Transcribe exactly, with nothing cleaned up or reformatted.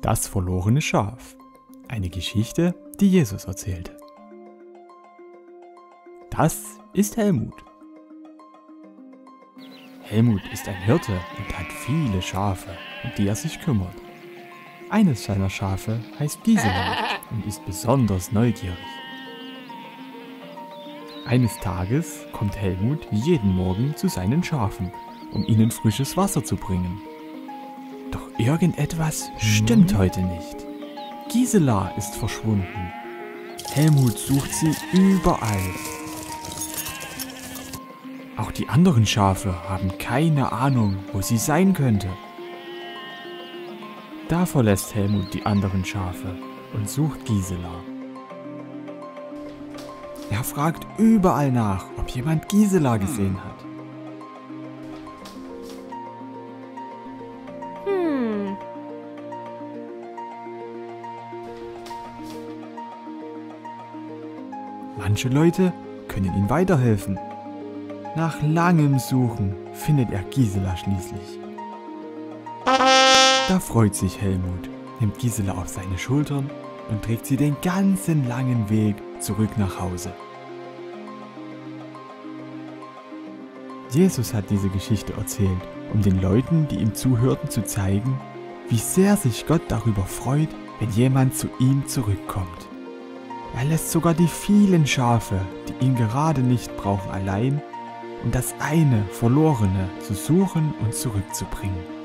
Das verlorene Schaf. Eine Geschichte, die Jesus erzählte. Das ist Helmut. Helmut ist ein Hirte und hat viele Schafe, um die er sich kümmert. Eines seiner Schafe heißt Gisela und ist besonders neugierig. Eines Tages kommt Helmut wie jeden Morgen zu seinen Schafen, um ihnen frisches Wasser zu bringen. Doch irgendetwas stimmt heute nicht. Gisela ist verschwunden. Helmut sucht sie überall. Auch die anderen Schafe haben keine Ahnung, wo sie sein könnte. Da verlässt Helmut die anderen Schafe und sucht Gisela. Er fragt überall nach, ob jemand Gisela gesehen hat. Manche Leute können ihm weiterhelfen. Nach langem Suchen findet er Gisela schließlich. Da freut sich Helmut, nimmt Gisela auf seine Schultern und trägt sie den ganzen langen Weg zurück nach Hause. Jesus hat diese Geschichte erzählt, um den Leuten, die ihm zuhörten, zu zeigen, wie sehr sich Gott darüber freut, wenn jemand zu ihm zurückkommt. Er lässt sogar die vielen Schafe, die ihn gerade nicht brauchen, allein, um das eine Verlorene zu suchen und zurückzubringen.